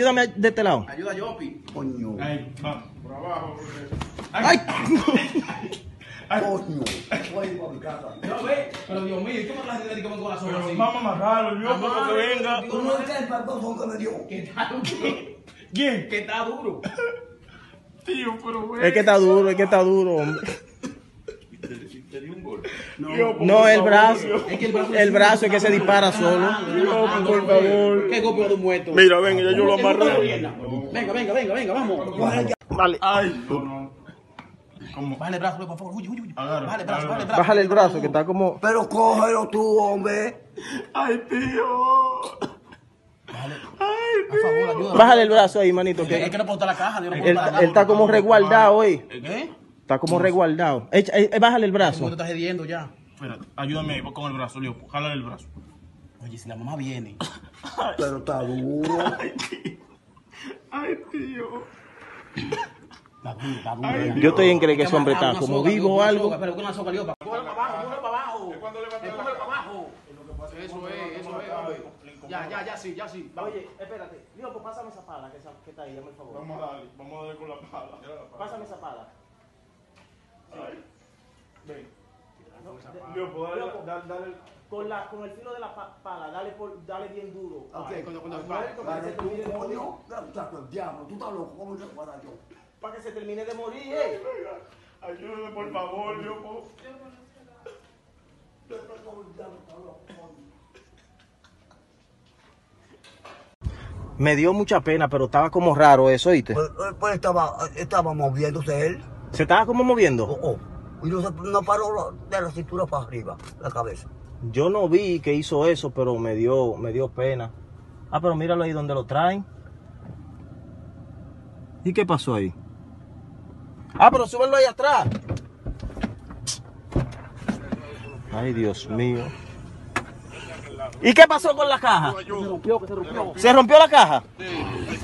Ayúdame de este lado. Ayuda, Yompy. Coño. Ahí, va. Por abajo. ¡Ay! ¡Ay! ¡Coño! No, ve. Pero Dios mío, ¿y qué me vas a decir con corazón así? Vamos a matarlo, yo, como que venga. Tú no entiendes el perdón que me dio. ¿Qué está duro? ¿Quién? Que está duro. Tío, pero güey. Es que está duro, es que está duro, hombre. Te dio un gol. No, el brazo. Es que el brazo es que se dispara solo. Dios, por favor. Qué golpe de un muerto. Mira, venga, yo lo amarré. Venga, vamos. Vale. Ay, no. ¿Cómo? Bájale el brazo, por favor. Uy. Bájale el brazo. Bájale el brazo, que está como. Pero cógelo tú, hombre. Ay, tío. Ay, favor, bájale el brazo ahí, manito. Que es que no puedo botar la caja. Yo no puedo él está como resguardado hoy. ¿Qué? Está como resguardado. Bájale el brazo. ¿Cómo te estás hediendo ya? Espérate, ayúdame con el brazo, Leo. Jálale el brazo. Oye, si la mamá viene. Ay, pero está duro. Ay, tío. Está duro. Yo estoy en creer que ese hombre está como vivo o algo. Pero con una soga, Leo. Cógelo para abajo. Cógelo para abajo. Eso es. Ya sí. Oye, espérate. Liopo, pásame esa pala que está ahí, dame el favor. Vamos a darle con la pala. Pásame esa pala. Sí. Ay. Ven. Liopo, dale. Con el filo de la pala, dale bien duro. Ok, tú estás loco, para que se termine de morir, eh. Ayúdame, por favor, Liopo. Me dio mucha pena, pero estaba como raro eso, ¿oíste? Pues estaba moviéndose él. ¿Se estaba como moviendo? Oh. Y no paró de la cintura para arriba, la cabeza. Yo no vi que hizo eso, pero me dio pena. Ah, pero míralo ahí donde lo traen. ¿Y qué pasó ahí? Ah, pero súbelo ahí atrás. Ay, Dios mío. ¿Y qué pasó con la caja? Se rompió. ¿Se rompió la caja? Sí.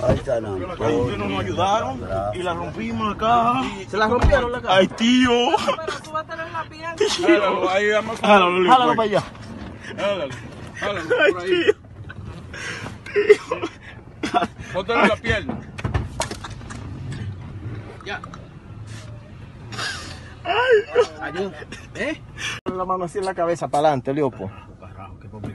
Ahí está, no. Nos ayudaron y la rompimos la caja. ¿Se la rompieron la caja? ¡Ay, tío! Pero tú vas a tener la pierna. Jálalo, ahí vamos. Jálalo para allá. Jálalo. Por ahí. Tío. Póntale la pierna. Ya. Ayuda. ¿Eh? La mano así en la cabeza, para adelante, Liopo.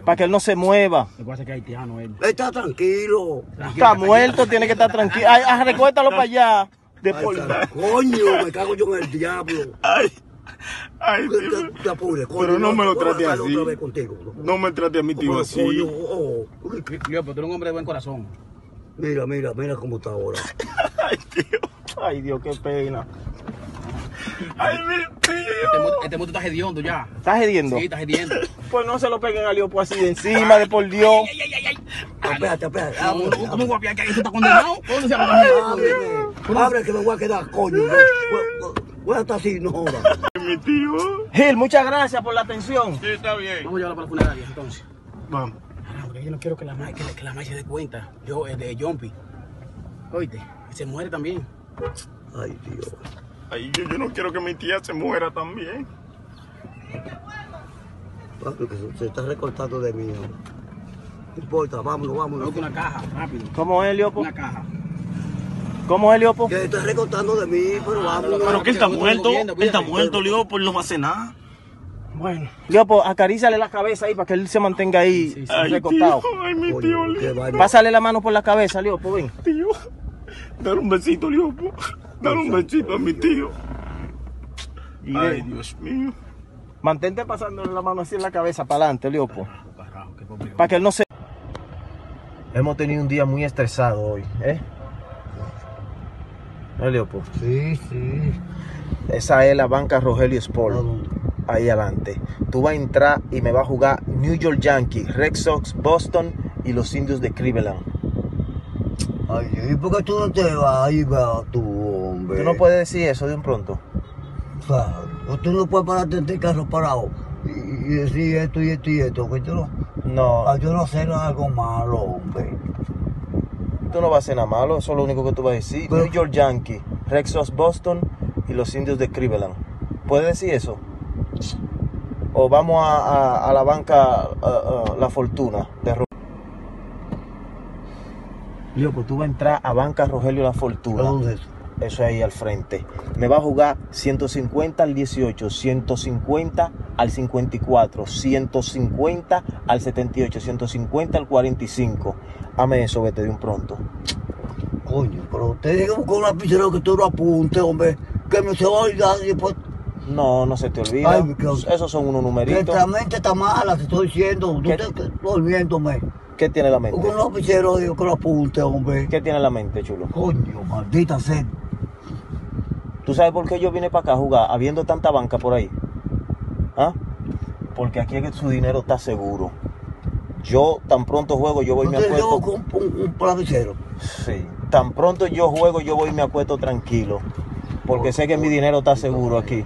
Para que él no se mueva. Lo que pasa es que es haitiano él. Está tranquilo. Está muerto, tiene que estar tranquilo. Ay, recuérdalo para allá. Coño, me cago yo en el diablo. Ay, pobre, coño. Pero no me lo trate así. No me trate a mi tío así. Leo, pero tú eres un hombre de buen corazón. Mira cómo está ahora. Ay, tío. Ay, Dios, qué pena. Ay, mi tío. Este moto está hediondo ya. ¿Estás hediendo? Sí, está hediendo. Pues no se lo peguen a Liopo así de encima, de por Dios. Ay. Espérate. ¿Cómo voy a pillar que eso está condenado? ¿Cómo se llama? Abre que me voy a quedar, coño. Voy a estar así, no jodas. Mi tío. Gil, muchas gracias por la atención. Sí, está bien. Vamos a llevarlo para la funeraria entonces. Vamos. Porque yo no quiero que la madre se dé cuenta. Yo, es de Yompy. Oíste, se muere también. Ay, Dios. Ay, yo no quiero que mi tía se muera también. Se está recortando de mí. No importa, vámonos. No, con una caja, rápido. ¿Cómo es, Liopo? Una caja. ¿Cómo es, Liopo? Que se está recortando de mí, pero vámonos. Pero que él está muerto. Él está muerto, Liopo, él no va a hacer nada. Bueno, Liopo, acaríciale la cabeza ahí para que él se mantenga ahí recortado. Ay, mi tío, Liopo. Pásale la mano por la cabeza, Liopo, ven. Tío, dale un besito, Liopo. Dar un besito a mi tío. Ay, Dios mío. Mantente pasándole la mano así en la cabeza para adelante, Liopo. Para que él no se... Hemos tenido un día muy estresado hoy, ¿eh? ¿No, Liopo? Sí. Esa es la banca Rogelio Sport. Ahí adelante. Tú vas a entrar y me vas a jugar New York Yankees, Red Sox, Boston y los Indios de Cleveland. Ay, ¿y por qué tú no te vas ahí, tú, hombre? Tú no puedes decir eso de un pronto. Claro, tú no puedes pararte en el carro parado y decir esto, que tú no... No. Ay, yo no sé algo malo, hombre. Tú no vas a hacer nada malo, eso es lo único que tú vas a decir. Pero... New York Yankees, Red Sox, Boston y los Indios de Cleveland. ¿Puedes decir eso? O vamos a la banca La Fortuna de Roberto. Liopo, tú vas a entrar a Banca Rogelio La Fortuna. ¿Dónde es? Eso ahí al frente. Me va a jugar 150 al 18, 150 al 54, 150 al 78, 150 al 45. Hame eso, vete de un pronto. Coño, pero te digo con un lapicero que tú lo apuntes, hombre. Que me se oiga y después... No, no se te olvida. Ay, esos son unos numeritos. Nuestra mente está mala, te estoy diciendo. No estoy olvidándome. ¿Qué tiene la mente? Con un lapicero digo que lo apunte, hombre. ¿Qué tiene la mente, chulo? Coño, maldita sed. ¿Tú sabes por qué yo vine para acá a jugar, habiendo tanta banca por ahí? ¿Ah? Porque aquí es que su dinero está seguro. Yo tan pronto juego, yo voy y me acuesto. ¿Yo con un lapicero? Sí. Tan pronto yo juego, yo voy y me acuesto tranquilo. Porque sé que mi dinero está seguro aquí.